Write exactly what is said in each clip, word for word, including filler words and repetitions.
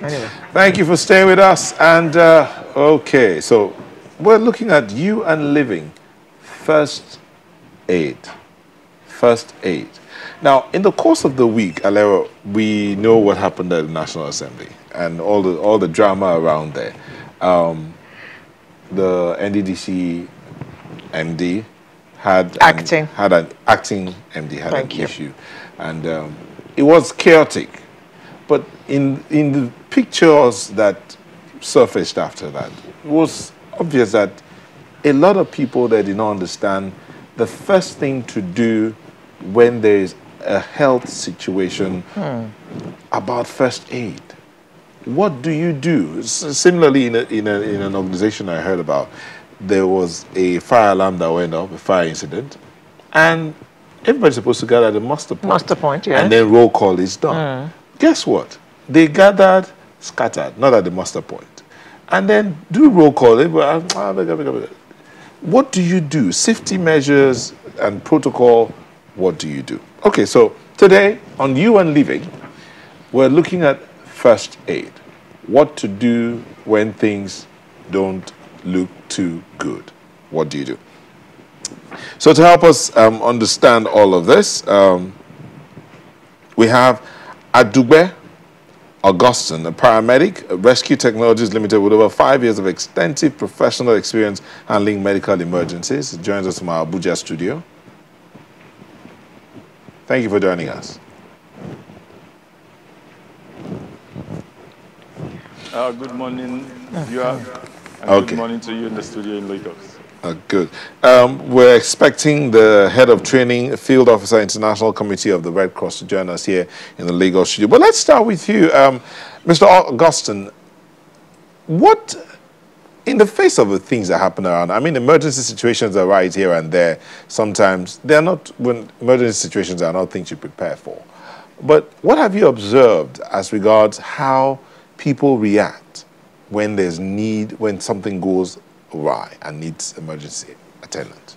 Anyway. Thank you for staying with us. And, uh, okay, so we're looking at you and living. First aid. First aid. Now, in the course of the week, Alero, we know what happened at the National Assembly and all the, all the drama around there. Um, the N D D C M D had acting. An, had an acting M D had Thank an you. issue. And um, it was chaotic. But in, in the pictures that surfaced after that, it was obvious that a lot of people that did not understand the first thing to do when there is a health situation hmm. about first aid. What do you do? S similarly, in, a, in, a, in an organization I heard about, there was a fire alarm that went off, a fire incident, and everybody's supposed to gather at the muster point. Muster point, yeah. And then roll call is done. Hmm. Guess what? They gathered, scattered, not at the muster point. And then do roll call. They were, what do you do? Safety measures and protocol. What do you do? Okay, so today on You and Living, we're looking at first aid. What to do when things don't look too good. What do you do? So to help us um, understand all of this, um, we have Adube Augustine, a paramedic, Rescue Technologies Limited, with over five years of extensive professional experience handling medical emergencies. He joins us from our Abuja studio. Thank you for joining us. Uh, good morning, viewers. Okay. Good morning to you in the studio in Lagos. Uh, good. Um, we're expecting the head of training, field officer, International Committee of the Red Cross to join us here in the Lagos studio. But let's start with you, um, Mister Augustine. What, in the face of the things that happen around, I mean, emergency situations arise here and there. Sometimes they're not, when emergency situations are not things you prepare for. But what have you observed as regards how people react when there's need, when something goes awry and needs emergency attendance?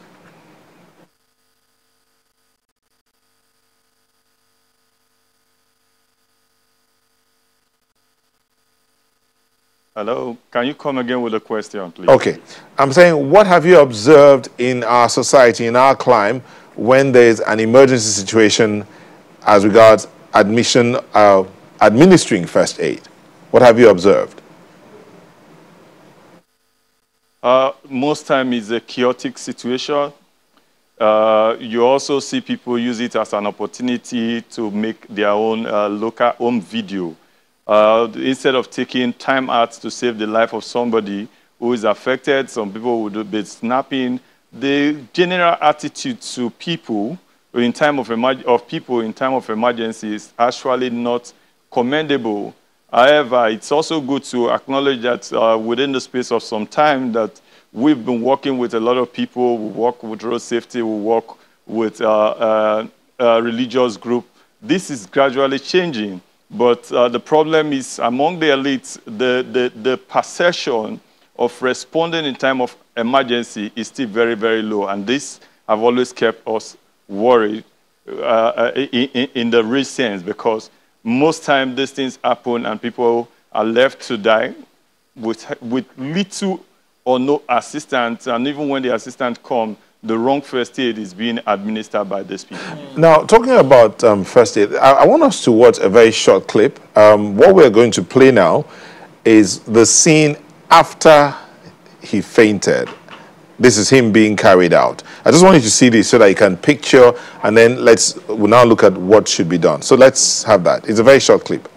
Hello, can you come again with a question, please? Okay. I'm saying, what have you observed in our society, in our climb, when there's an emergency situation as regards admission, uh, administering first aid? What have you observed? Uh, most time it's a chaotic situation. Uh, you also see people use it as an opportunity to make their own uh, local home video. Uh, instead of taking time out to save the life of somebody who is affected, some people would be snapping. The general attitude to people in time of, of people in time of emergency is actually not commendable. However, it's also good to acknowledge that uh, within the space of some time that we've been working with a lot of people. We work with road safety. We work with uh, uh, uh, religious group. This is gradually changing. But uh, the problem is among the elites, the, the, the perception of responding in time of emergency is still very, very low. And this have always kept us worried uh, in, in the real sense, because most time these things happen and people are left to die with, with little or no assistance. And even when the assistance comes, the wrong first aid is being administered by these people. Now, talking about um, first aid, I, I want us to watch a very short clip. Um, what we're going to play now is the scene after he fainted. This is him being carried out. I just wanted to see this so that you can picture, and then let's we'll now look at what should be done. So let's have that. It's a very short clip.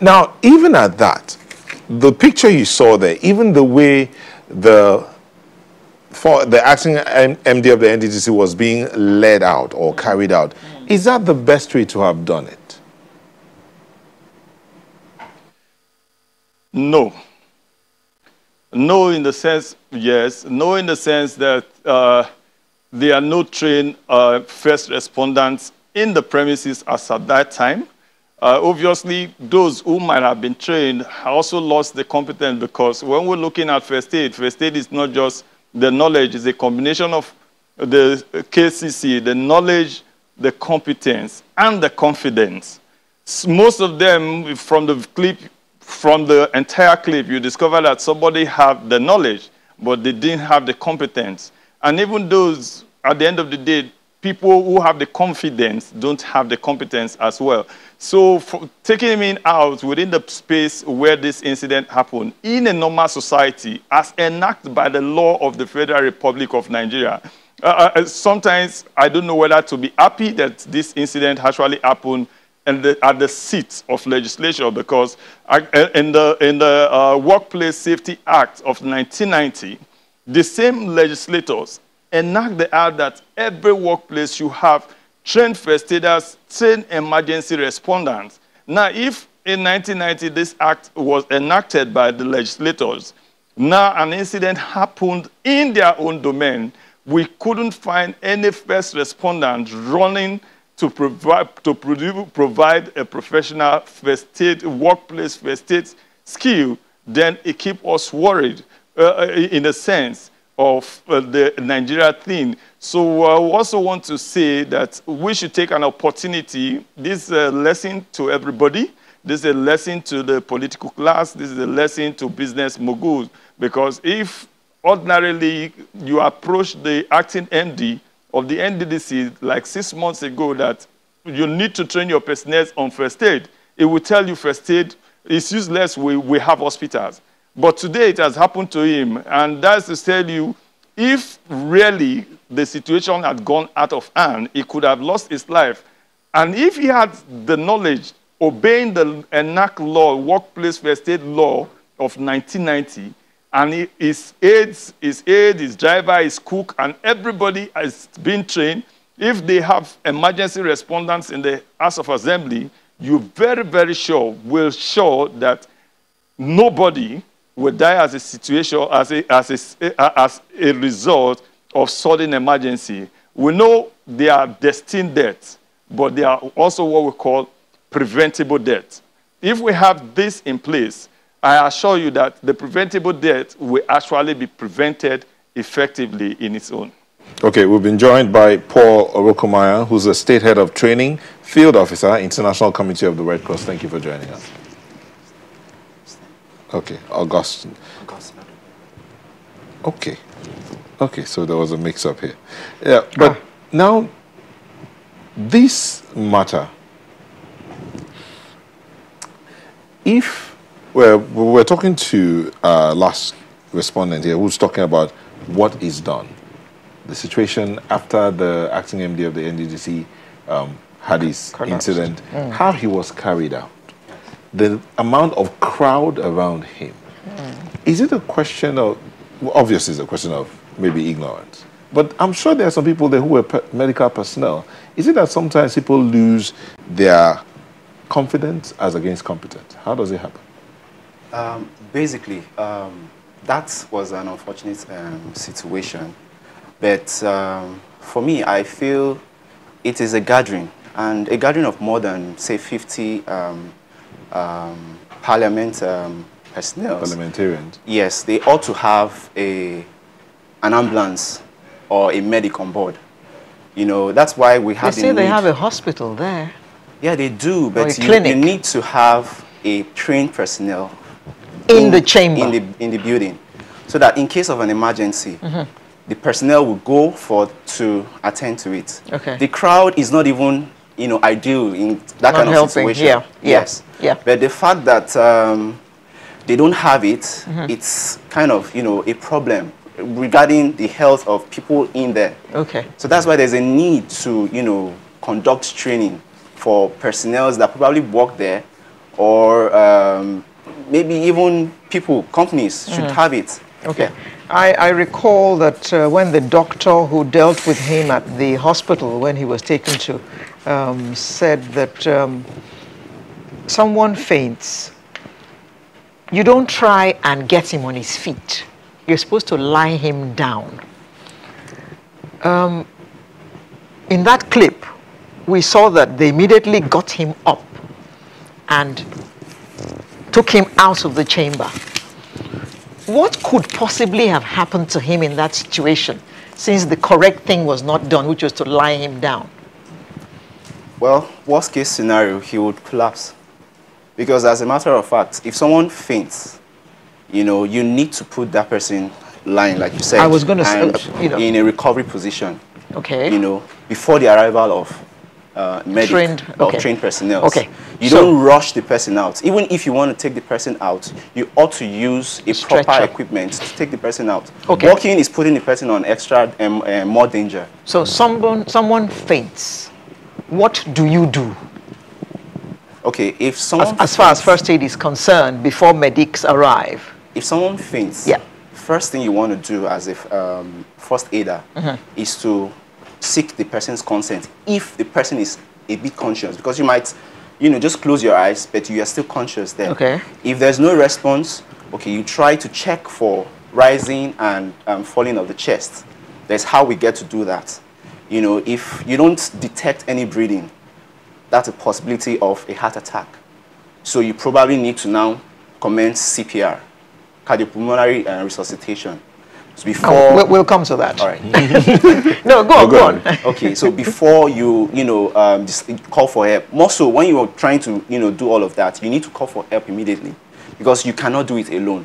Now, even at that, the picture you saw there, even the way the for the acting M D of the N D D C was being led out or carried out, is that the best way to have done it? No. No, in the sense, yes. No, in the sense that uh, there are no trained uh, first responders in the premises as at that time. Uh, obviously, those who might have been trained also lost the competence, because when we're looking at first aid, first aid is not just the knowledge, it's a combination of the K C C, the knowledge, the competence, and the confidence. Most of them, from the clip, from the entire clip, you discover that somebody had the knowledge, but they didn't have the competence. And even those, at the end of the day, people who have the confidence don't have the competence as well. So for taking him out within the space where this incident happened, in a normal society, as enacted by the law of the Federal Republic of Nigeria, uh, sometimes I don't know whether to be happy that this incident actually happened and the, at the seat of legislature, because I, in the, in the uh, Workplace Safety Act of nineteen ninety, the same legislators enact the act that every workplace should have trained first aiders, trained emergency respondents. Now, if in nineteen ninety this act was enacted by the legislators, now an incident happened in their own domain, we couldn't find any first respondent running to provide, to provide a professional first aid, workplace first aid skill, then it keeps us worried uh, in a sense of uh, the Nigeria thing. So I uh, also want to say that we should take an opportunity. This is a lesson to everybody. This is a lesson to the political class. This is a lesson to business moguls. Because if ordinarily you approach the acting M D of the N D D C like six months ago that you need to train your personnel on first aid, it will tell you first aid is useless, we, we have hospitals. But today it has happened to him, and that's to tell you, if really the situation had gone out of hand, he could have lost his life. And if he had the knowledge, obeying the ENAC law, workplace first aid law of nineteen ninety, and his aides, his aide, his driver, his cook, and everybody has been trained, if they have emergency respondents in the House of Assembly, you're very, very sure, will show that nobody will die as a situation, as a, as a, as a result of sudden emergency. We know they are destined deaths, but they are also what we call preventable deaths. If we have this in place, I assure you that the preventable death will actually be prevented effectively in its own. Okay, we've been joined by Paul Orukomaya, who's the State Head of Training, Field Officer, International Committee of the Red Cross. Thank you for joining us. Okay, Augustine. Augustine. Okay. Okay, so there was a mix-up here. Yeah, but ah. now, this matter, if we're, we're talking to uh, last respondent here who's talking about what is done, the situation after the acting M D of the N D D C um, had his collapsed incident, mm. how he was carried out, the amount of crowd around him. Mm. Is it a question of, well, obviously it's a question of maybe ignorance, but I'm sure there are some people there who were pe medical personnel. Is it that sometimes people lose their confidence as against competence? How does it happen? Um, basically, um, that was an unfortunate um, situation. But um, for me, I feel it is a gathering, and a gathering of more than, say, fifty um, Um, parliament um, personnel. Parliamentarians. Yes, they ought to have a an ambulance or a medic on board. You know, that's why we have. They say they have a hospital there. Yeah, they do, but you, you need to have a trained personnel in, in the chamber, in the in the building, so that in case of an emergency, mm-hmm. the personnel will go for to attend to it. Okay. The crowd is not even, you know, ideal in that kind of situation. Yeah. Yes. Yeah. But the fact that um, they don't have it, mm-hmm. it's kind of, you know, a problem regarding the health of people in there. Okay. So that's why there's a need to, you know, conduct training for personnel that probably work there, or um, maybe even people, companies should mm-hmm. have it. Okay. Yeah. I, I recall that uh, when the doctor who dealt with him at the hospital when he was taken to um, said that um, someone faints, you don't try and get him on his feet. You're supposed to lie him down. Um, in that clip, we saw that they immediately got him up. and took him out of the chamber. What could possibly have happened to him in that situation, since the correct thing was not done, which was to lie him down? Well, worst case scenario, he would collapse. Because as a matter of fact, if someone faints, you know, you need to put that person lying, like you said, I was going to say, you know, in a recovery position. Okay. You know, before the arrival of uh, medic trained, or okay. trained personnel. Okay. You so, don't rush the person out. Even if you want to take the person out, you ought to use a stretcher. proper equipment to take the person out. Okay. Walking is putting the person on extra um, uh, more danger. So someone someone faints. What do you do? Okay, if someone... As, as faints, far as first aid is concerned, before medics arrive. If someone faints, yeah. first thing you want to do as a um, first aider mm-hmm. is to seek the person's consent if the person is a bit conscious. Because you might, you know, just close your eyes, but you are still conscious there. Okay. If there's no response, okay, you try to check for rising and um, falling of the chest. That's how we get to do that. You know, if you don't detect any breathing, that's a possibility of a heart attack. So you probably need to now commence C P R, cardiopulmonary uh, resuscitation. So before oh, we'll, we'll come to that. All right. no, go on, go on. Okay. So before you, you know, um, just call for help. More so, when you are trying to, you know, do all of that, you need to call for help immediately, because you cannot do it alone.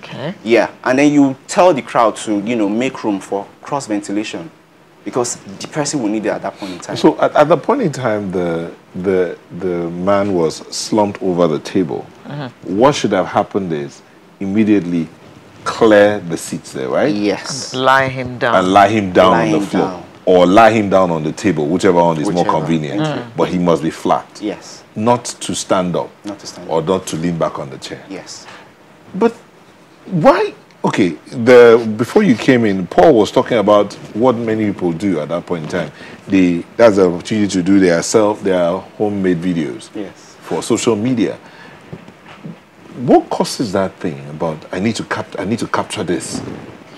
Okay. Yeah, and then you tell the crowd to, you know, make room for cross ventilation, because the person will need it at that point in time. So at, at the point in time, the, the, the man was slumped over the table. Mm-hmm. What should have happened is immediately clear the seats there, right? Yes. And lie him down. And lie him down lie on the floor. Down. Or lie him down on the table, whichever one is whichever. more convenient. Mm-hmm. But he must be flat. Yes. Not to stand up. Not to stand up. Or not to lean back on the chair. Yes. But why... Okay, the, before you came in, Paul was talking about what many people do at that point in time. They, that's an opportunity to do their self, their homemade videos yes. for social media. What causes that thing about, I need, to cap I need to capture this?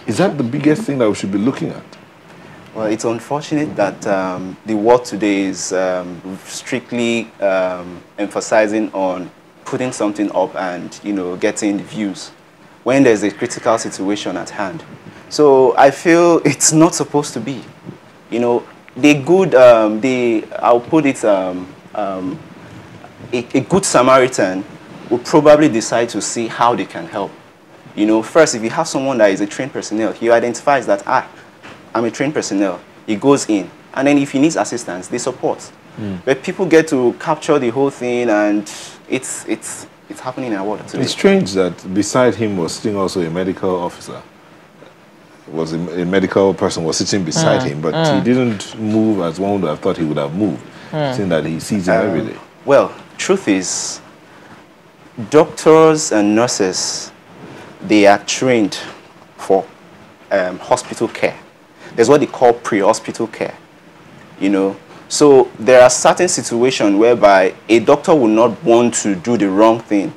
Is that the biggest thing that we should be looking at? Well, it's unfortunate that um, the world today is um, strictly um, emphasizing on putting something up and, you know, getting views when there's a critical situation at hand. So I feel it's not supposed to be. You know, the good, um, the, I'll put it, um, um, a, a good Samaritan will probably decide to see how they can help. You know, first, if you have someone that is a trained personnel, he identifies that, ah, I'm a trained personnel. He goes in. And then if he needs assistance, they support. Mm. But people get to capture the whole thing, and it's, it's, It's happening in our world today. It's strange that beside him was sitting also a medical officer. Was a, a medical person was sitting beside mm. him, but mm. he didn't move as one would have thought he would have moved, mm. seeing that he sees him um, every day. Well, truth is, doctors and nurses, they are trained for um, hospital care. There's what they call pre-hospital care, you know. So there are certain situations whereby a doctor will not want to do the wrong thing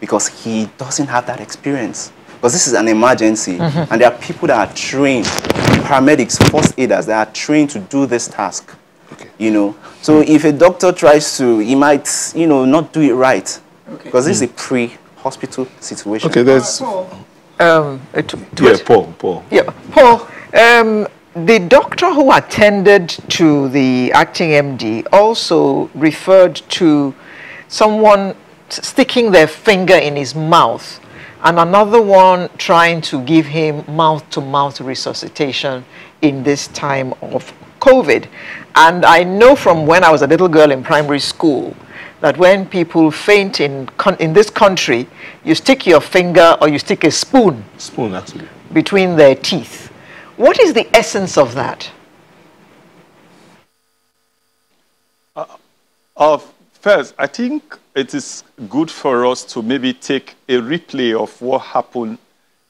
because he doesn't have that experience. Because this is an emergency, mm-hmm. and there are people that are trained, paramedics, first aiders, that are trained to do this task. Okay. You know, so mm-hmm. if a doctor tries to, he might, you know, not do it right because okay. mm-hmm. this is a pre-hospital situation. Okay, there's uh, Paul. Um, uh, to, to yeah, Paul. Paul. Yeah, Paul. Um, The doctor who attended to the acting M D also referred to someone sticking their finger in his mouth and another one trying to give him mouth-to-mouth resuscitation in this time of COVID. And I know from when I was a little girl in primary school that when people faint in, con in this country, you stick your finger or you stick a spoon, spoon actually. between their teeth. What is the essence of that? Uh, uh, first, I think it is good for us to maybe take a replay of what happened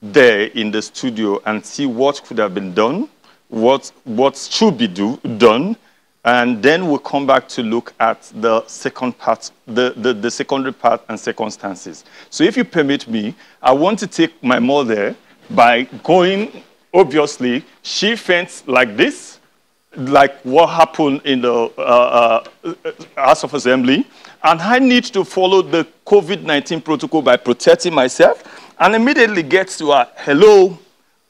there in the studio and see what could have been done, what, what should be do, done, and then we'll come back to look at the second part, the, the, the secondary part and circumstances. So if you permit me, I want to take my mother by going... Obviously, she faints like this, like what happened in the uh, uh, House of Assembly, and I need to follow the COVID nineteen protocol by protecting myself, and immediately gets to a hello,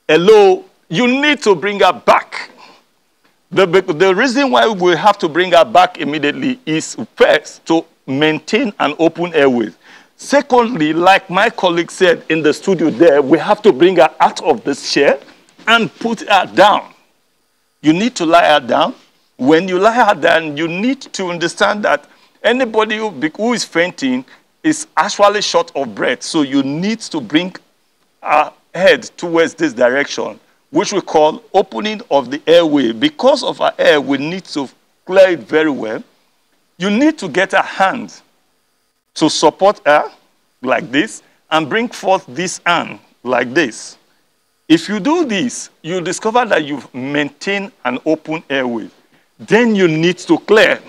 hello, you need to bring her back. The, the reason why we have to bring her back immediately is first to maintain an open airway. Secondly, like my colleague said in the studio there, we have to bring her out of this chair and put her down. You need to lie her down. When you lie her down, you need to understand that anybody who, who is fainting is actually short of breath. So you need to bring her head towards this direction, which we call opening of the airway. Because of our air, we need to clear it very well. You need to get a hand to support her like this and bring forth this hand like this. If you do this, you discover that you've maintained an open airway. Then you need to clear.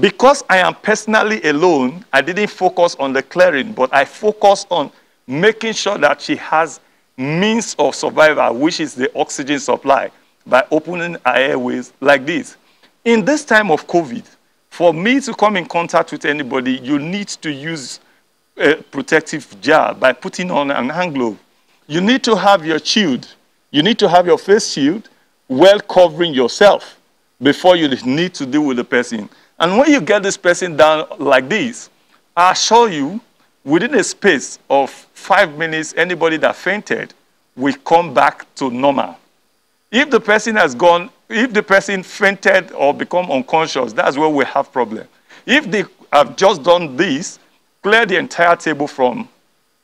Because I am personally alone, I didn't focus on the clearing, but I focused on making sure that she has means of survival, which is the oxygen supply, by opening her airways like this. In this time of COVID, for me to come in contact with anybody, you need to use a protective jar by putting on an hand glove. You need to have your shield. You need to have your face shield well covering yourself before you need to deal with the person. And when you get this person down like this, I assure you, within a space of five minutes, anybody that fainted will come back to normal. If the person has gone, if the person fainted or become unconscious, that's where we have problem. If they have just done this, clear the entire table from,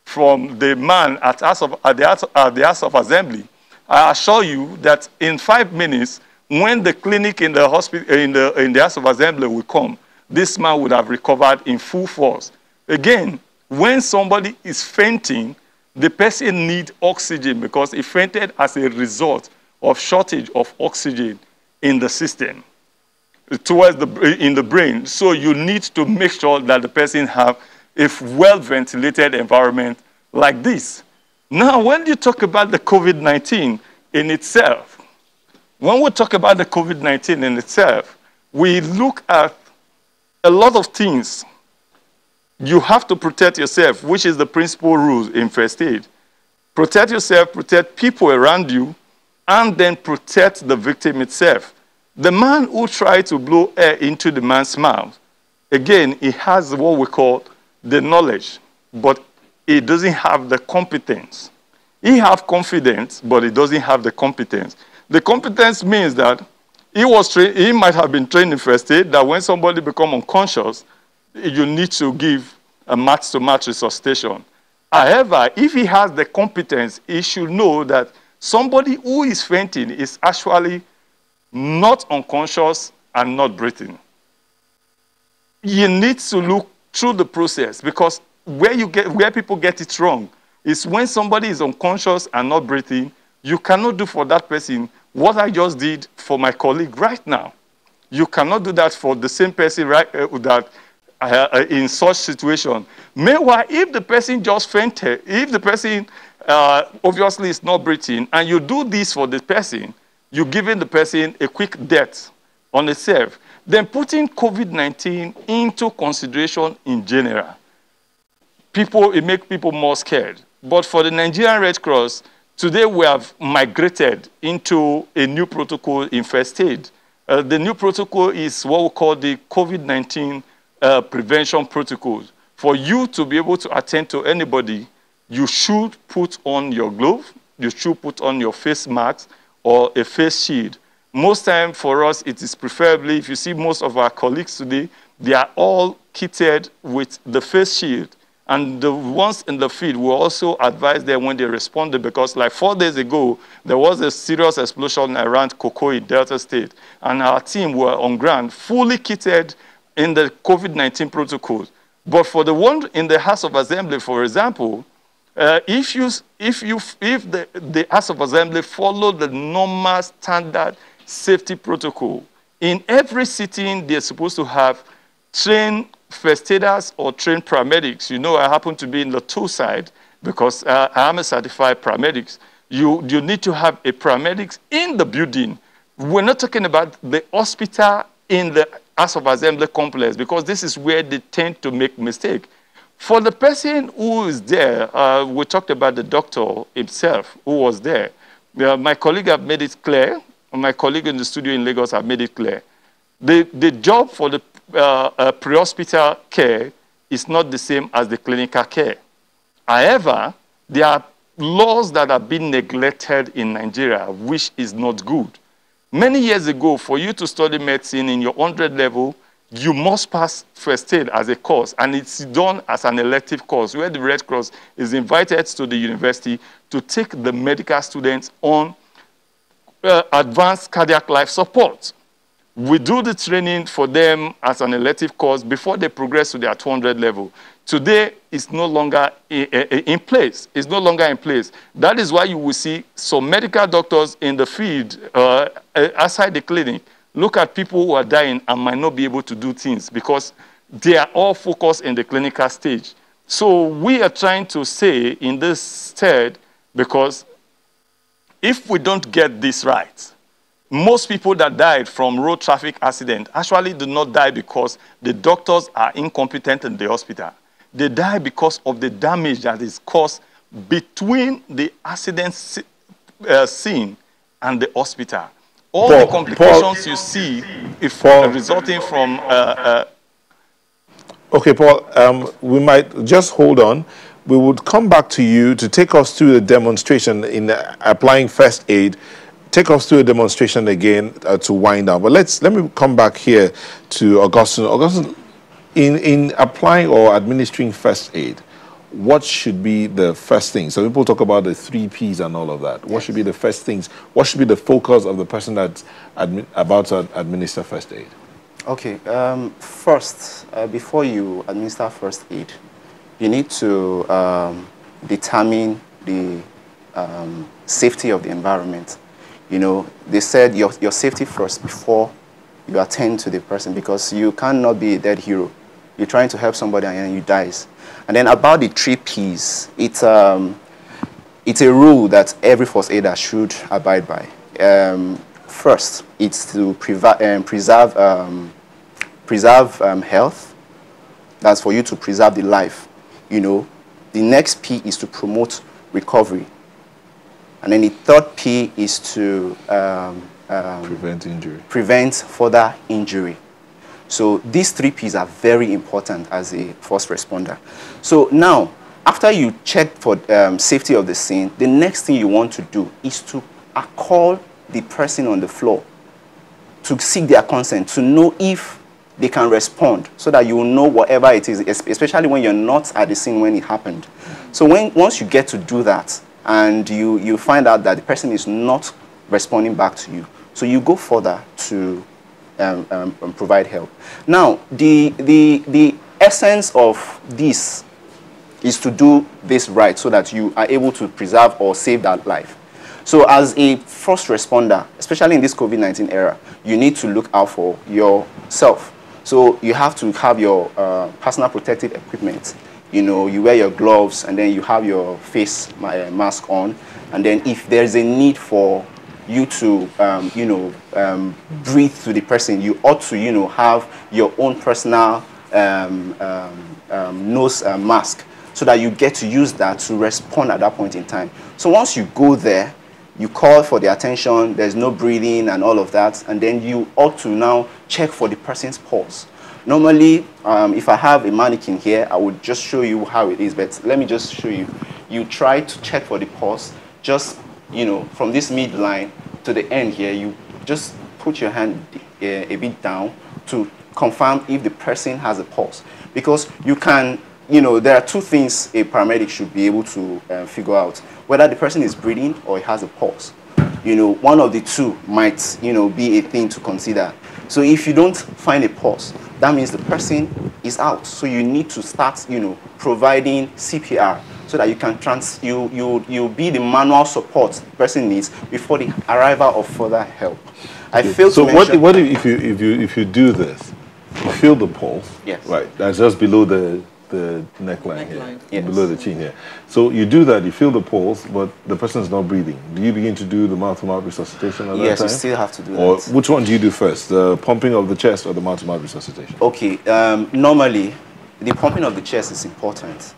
from the man at, House of, at, the, at the House of Assembly, I assure you that in five minutes, when the clinic in the hospital, in the, in the House of Assembly will come, this man would have recovered in full force. Again, when somebody is fainting, the person needs oxygen because he fainted as a result of shortage of oxygen in the system, towards the, in the brain. So you need to make sure that the person has a well-ventilated environment like this. Now, when you talk about the COVID nineteen in itself, when we talk about the COVID nineteen in itself, we look at a lot of things. You have to protect yourself, which is the principal rule in first aid. Protect yourself, protect people around you, and then protect the victim itself. The man who tried to blow air into the man's mouth, again, he has what we call the knowledge, but he doesn't have the competence. He has confidence, but he doesn't have the competence. The competence means that he, was he might have been trained in first aid, that when somebody becomes unconscious, you need to give a match-to-match resuscitation. However, if he has the competence, he should know that somebody who is fainting is actually not unconscious and not breathing. You need to look through the process, because where, you get, where people get it wrong is when somebody is unconscious and not breathing, you cannot do for that person what I just did for my colleague right now. You cannot do that for the same person right, uh, that uh, in such situation. Meanwhile, if the person just fainted, if the person uh, obviously is not breathing, and you do this for the person, you're giving the person a quick death on itself. Then putting COVID nineteen into consideration in general, people, it makes people more scared. But for the Nigerian Red Cross, today we have migrated into a new protocol in first aid. Uh, the new protocol is what we call the COVID nineteen uh, prevention protocol. For you to be able to attend to anybody, you should put on your glove, you should put on your face mask or a face shield. Most time for us, it is preferably, if you see most of our colleagues today, they are all kitted with the face shield. And the ones in the field will also advise them when they responded, because like four days ago, there was a serious explosion around Kokoi, Delta State, and our team were on ground, fully kitted in the COVID nineteen protocol. But for the one in the House of Assembly, for example, uh, if, you, if, you, if the, the House of Assembly followed the normal standard safety protocol, in every sitting, they're supposed to have trained first aiders or trained paramedics. You know, I happen to be in the two side because uh, I am a certified paramedic. You, you need to have a paramedic in the building We're not talking about the hospital in the House of Assembly complex, because this is where they tend to make mistake. For the person who is there, uh, we talked about the doctor himself who was there. Uh, my colleague have made it clear, my colleague in the studio in Lagos have made it clear. The, the job for the uh, uh, pre-hospital care is not the same as the clinical care. However, there are laws that have been neglected in Nigeria, which is not good. Many years ago, for you to study medicine in your one hundred level, you must pass first aid as a course, and it's done as an elective course, where the Red Cross is invited to the university to take the medical students on uh, advanced cardiac life support. We do the training for them as an elective course before they progress to their two hundred level. Today, it's no longer in place. It's no longer in place. That is why you will see some medical doctors in the field, uh, outside the clinic, look at people who are dying and might not be able to do things because they are all focused in the clinical stage. So we are trying to say in this stead, because if we don't get this right, most people that died from road traffic accident actually do not die because the doctors are incompetent in the hospital. They die because of the damage that is caused between the accident uh, scene and the hospital. All Paul, the complications Paul, you see if Paul, resulting from... Uh, uh, okay, Paul, um, we might just hold on. We would come back to you to take us through the demonstration in uh, applying first aid. Take us through a demonstration again uh, to wind down. But let's, let me come back here to Augustine. Augustine, in, in applying or administering first aid, what should be the first thing? So people talk about the three Ps and all of that. What should be the first things? What should be the focus of the person that's admi about to administer first aid? Okay. Um, first, uh, before you administer first aid, you need to um, determine the um, safety of the environment. You know, they said your, your safety first before you attend to the person, because you cannot be a dead hero. You're trying to help somebody and then you die. And then about the three Ps, it's, um, it's a rule that every first aider should abide by. Um, first, it's to um, preserve, um, preserve um, health. That's for you to preserve the life, you know. The next P is to promote recovery. And then the third P is to um, um, prevent injury. Prevent further injury. So these three Ps are very important as a first responder. So now, after you check for um, safety of the scene, the next thing you want to do is to call the person on the floor to seek their consent, to know if they can respond, so that you will know whatever it is, especially when you're not at the scene when it happened. So when, once you get to do that, and you, you find out that the person is not responding back to you, so you go further to um, um, provide help. Now, the, the, the essence of this is to do this right so that you are able to preserve or save that life. So as a first responder, especially in this COVID nineteen era, you need to look out for yourself. So you have to have your uh, personal protective equipment. You know, you wear your gloves, and then you have your face mask on. And then if there's a need for you to, um, you know, um, breathe to the person, you ought to, you know, have your own personal um, um, um, nose uh, mask, so that you get to use that to respond at that point in time. So once you go there, you call for the attention, there's no breathing and all of that, and then you ought to now check for the person's pulse. Normally, um, if I have a mannequin here, I would just show you how it is, but let me just show you. You try to check for the pulse, just, you know, from this midline to the end here, you just put your hand uh, a bit down to confirm if the person has a pulse. Because you can, you know, there are two things a paramedic should be able to uh, figure out, whether the person is breathing or it has a pulse. You know, one of the two might, you know, be a thing to consider. So if you don't find a pulse, that means the person is out. So you need to start, you know, providing C P R so that you can trans you you you be the manual support the person needs before the arrival of further help. I okay. failed so to mention. So what what if you if you if you do this, you feel the pulse? Yes. Right. That's just below the the neckline, neckline. here, yes. below the chin here. So you do that, you feel the pulse, but the person's not breathing. Do you begin to do the mouth-to-mouth resuscitation at yes, that time? Yes, you still have to do or that. Or which one do you do first, the pumping of the chest or the mouth-to-mouth resuscitation? Okay, um, normally the pumping of the chest is important,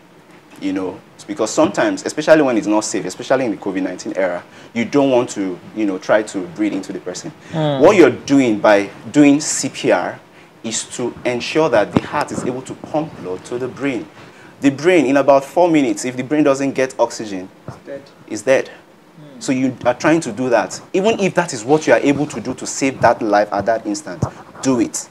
you know, because sometimes, especially when it's not safe, especially in the COVID nineteen era, you don't want to, you know, try to breathe into the person. Mm. What you're doing by doing C P R is to ensure that the heart is able to pump blood to the brain. The brain, in about four minutes, if the brain doesn't get oxygen, it's dead. It's dead. Mm. So you are trying to do that. Even if that is what you are able to do to save that life at that instant, do it.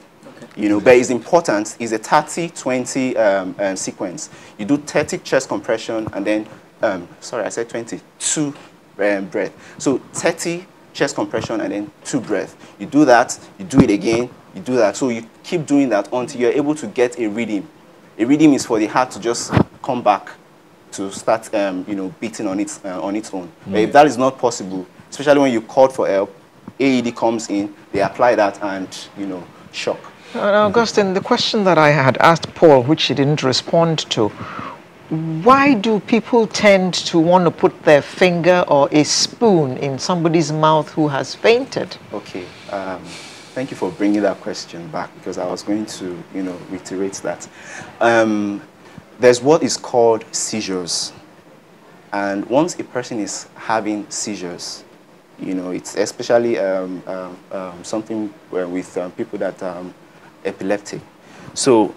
You know, but it's important, it's a thirty twenty um, um, sequence. You do thirty chest compression and then, um, sorry, I said twenty, two um, breath. So thirty chest compression and then two breath. You do that, you do it again, you do that. So you keep doing that until you're able to get a rhythm. A rhythm is for the heart to just come back to start, um, you know, beating on its, uh, on its own. Mm-hmm. But if that is not possible, especially when you call for help, A E D comes in, they apply that and, you know, shock. Now, Augustine, the question that I had asked Paul, which he didn't respond to, why do people tend to want to put their finger or a spoon in somebody's mouth who has fainted? Okay, um, thank you for bringing that question back, because I was going to, you know, reiterate that. Um, there's what is called seizures, and once a person is having seizures, you know, it's especially um, um, um, something where with um, people that um, epileptic. So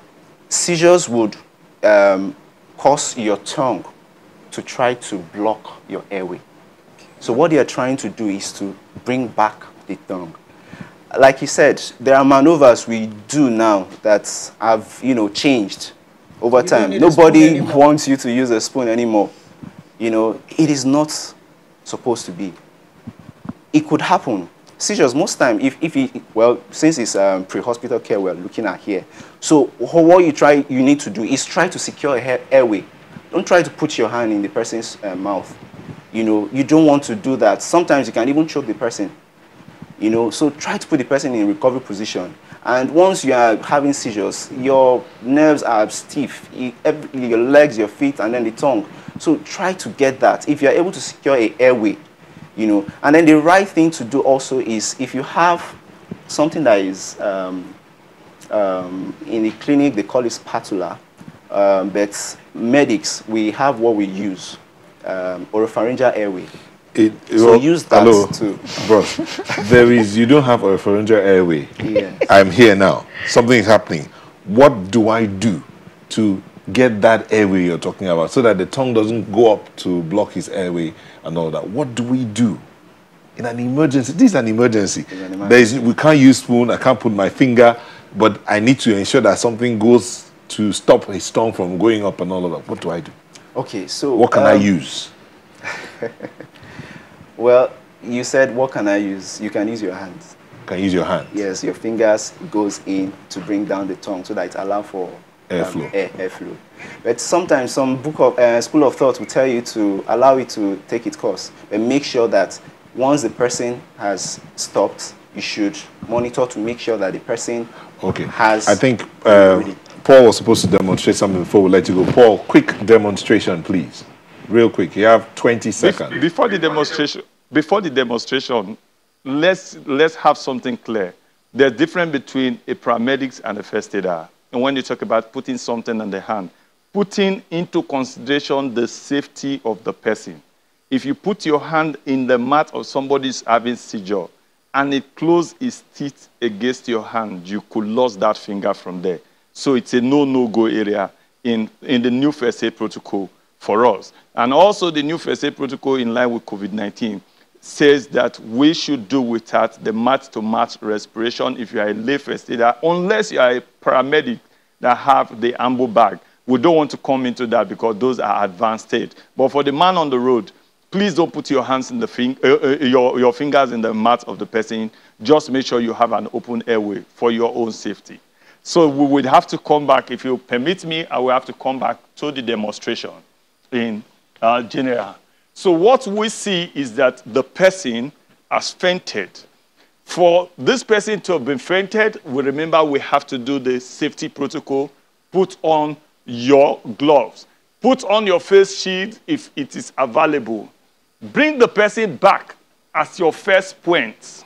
seizures would um, cause your tongue to try to block your airway. So what they are trying to do is to bring back the tongue. Like you said, there are maneuvers we do now that have, you know, changed over you time. Nobody wants you to use a spoon anymore. You know, it is not supposed to be. It could happen. Seizures, most time, if, if it, well, since it's um, pre-hospital care we're looking at here, so what you try, you need to do is try to secure a airway. Don't try to put your hand in the person's uh, mouth. You know, you don't want to do that. Sometimes you can even choke the person. You know, so try to put the person in recovery position. And once you are having seizures, your nerves are stiff, you, every, your legs, your feet, and then the tongue. So try to get that. If you're able to secure a airway, you know, and then the right thing to do also is if you have something that is um, um, in the clinic, they call it spatula, um, but medics, we have what we use, um, oropharyngeal airway. It, it so use that hello, too. Bro, there is, you don't have oropharyngeal airway. Yeah. I'm here now. Something is happening. What do I do to get that airway you're talking about so that the tongue doesn't go up to block his airway and all that? What do we do in an emergency? This is an emergency. An emergency. There is, we can't use spoon, I can't put my finger, but I need to ensure that something goes to stop his tongue from going up and all of that. What do I do? Okay, so... What can um, I use? Well, you said, what can I use? You can use your hands. You can use your hands? Yes, your fingers goes in to bring down the tongue so that it allows for... Airflow. Um, air, airflow. But sometimes some book of, uh, school of thought will tell you to allow it to take its course. But make sure that once the person has stopped, you should monitor to make sure that the person okay. has... I think uh, Paul was supposed to demonstrate something before we let you go. Paul, quick demonstration, please. Real quick. You have twenty seconds. Before the demonstration, before the demonstration let's, let's have something clear. There's a difference between a paramedic and a first aider. And when you talk about putting something on the hand, putting into consideration the safety of the person. If you put your hand in the mouth of somebody who's having seizure and it closes its teeth against your hand, you could lose that finger from there. So it's a no-no-go area in, in the new first aid protocol for us. And also the new first aid protocol in line with COVID nineteen says that we should do without the mouth-to-mouth respiration if you are a lay first aider, unless you are a paramedic that have the ambo bag. We don't want to come into that because those are advanced stage. But for the man on the road, please don't put your hands in the fing uh, uh, your, your fingers in the mouth of the person. Just make sure you have an open airway for your own safety. So we would have to come back, if you permit me, I will have to come back to the demonstration in uh, general. So what we see is that the person has fainted. For this person to have been fainted, we remember we have to do the safety protocol, put on your gloves. Put on your face shield if it is available. Bring the person back as your first point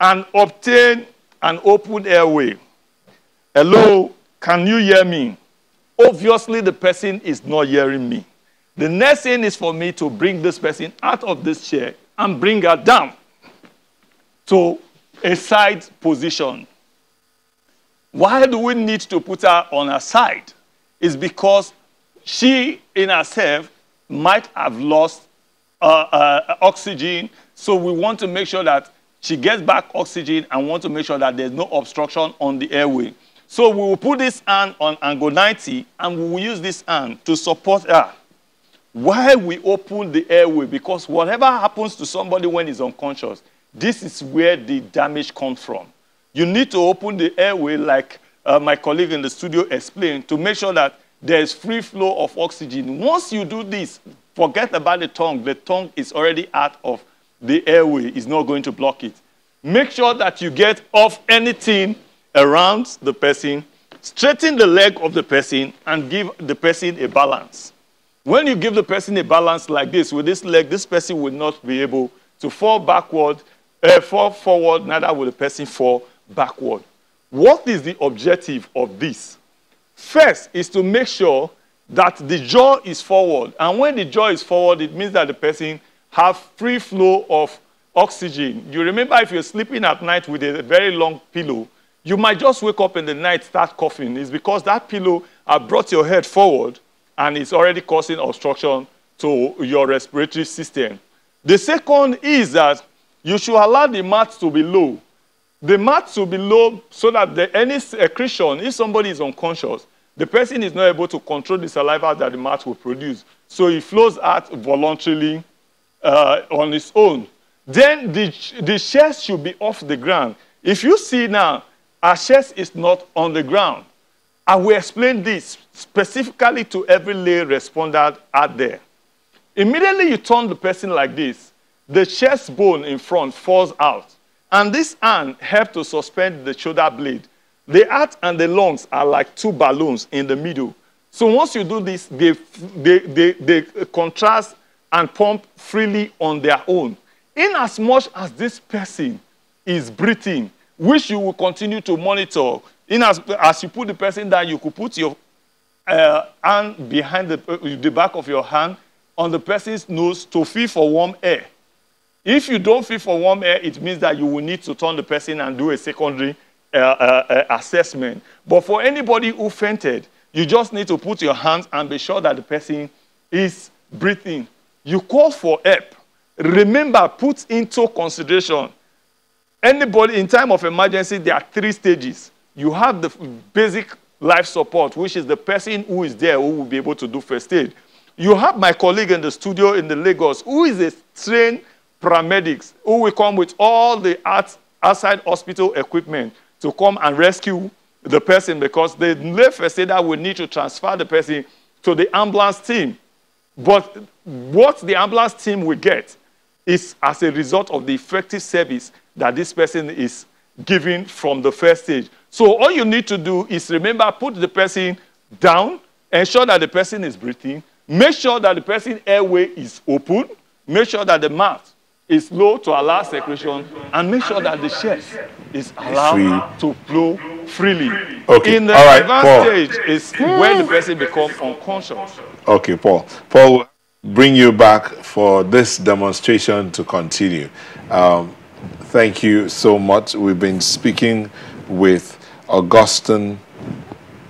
and obtain an open airway. Hello, can you hear me? Obviously, the person is not hearing me. The next thing is for me to bring this person out of this chair and bring her down to a side position. Why do we need to put her on her side? It's because she in herself might have lost uh, uh, oxygen, so we want to make sure that she gets back oxygen and want to make sure that there's no obstruction on the airway. So we will put this hand on angle ninety, and we will use this hand to support her. Why we open the airway? Because whatever happens to somebody when he's unconscious, this is where the damage comes from. You need to open the airway, like uh, my colleague in the studio explained, to make sure that there is free flow of oxygen. Once you do this, forget about the tongue. The tongue is already out of the airway. It's not going to block it. Make sure that you get off anything around the person, straighten the leg of the person, and give the person a balance. When you give the person a balance like this, with this leg, this person will not be able to fall backward, uh, fall forward, neither will the person fall backward. What is the objective of this? First is to make sure that the jaw is forward. And when the jaw is forward, it means that the person has free flow of oxygen. You remember, if you're sleeping at night with a very long pillow, you might just wake up in the night, start coughing. It's because that pillow has brought your head forward, and it's already causing obstruction to your respiratory system. The second is that you should allow the mat to be low. The mat to be low so that the, any secretion, if somebody is unconscious, the person is not able to control the saliva that the mat will produce. So it flows out voluntarily uh, on its own. Then the, the chest should be off the ground. If you see now, our chest is not on the ground. I will explain this specifically to every lay responder out there. Immediately you turn the person like this, the chest bone in front falls out, and this hand helps to suspend the shoulder blade. The heart and the lungs are like two balloons in the middle. So once you do this, they, they, they, they contrast and pump freely on their own. In as much as this person is breathing, which you will continue to monitor, In as, as you put the person down, you could put your uh, hand behind the, uh, the back of your hand on the person's nose to feel for warm air. If you don't feel for warm air, it means that you will need to turn the person and do a secondary uh, uh, assessment. But for anybody who fainted, you just need to put your hands and be sure that the person is breathing. You call for help. Remember, put into consideration, anybody in time of emergency, there are three stages. You have the basic life support, which is the person who is there who will be able to do first aid. You have my colleague in the studio in the Lagos, who is a trained paramedic, who will come with all the outside hospital equipment to come and rescue the person, because the lay first aider will need to transfer the person to the ambulance team. But what the ambulance team will get is as a result of the effective service that this person is given from the first stage. So all you need to do is remember, put the person down, ensure that the person is breathing, make sure that the person's airway is open, make sure that the mouth is low to allow secretion, and make sure that the chest is allowed to flow freely. Okay. In the all right, advanced Paul. stage is when the person becomes unconscious. Okay, Paul. Paul, will bring you back for this demonstration to continue. Um, Thank you so much. We've been speaking with Augustine,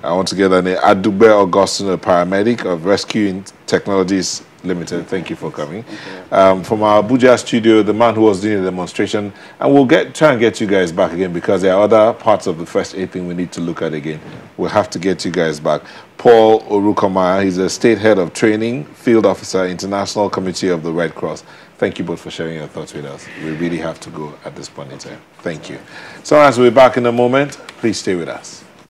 I want to get her name, Adube Augustine, a paramedic of Rescue Technologies Limited. Thank you for coming. Um, from our Abuja studio, the man who was doing the demonstration, and we'll get try and get you guys back again, because there are other parts of the first aid thing we need to look at again. We'll have to get you guys back. Paul Orukomaya, he's a state head of training, field officer, International Committee of the Red Cross. Thank you both for sharing your thoughts with us. We really have to go at this point in time. Thank you. So as we're back in a moment, please stay with us.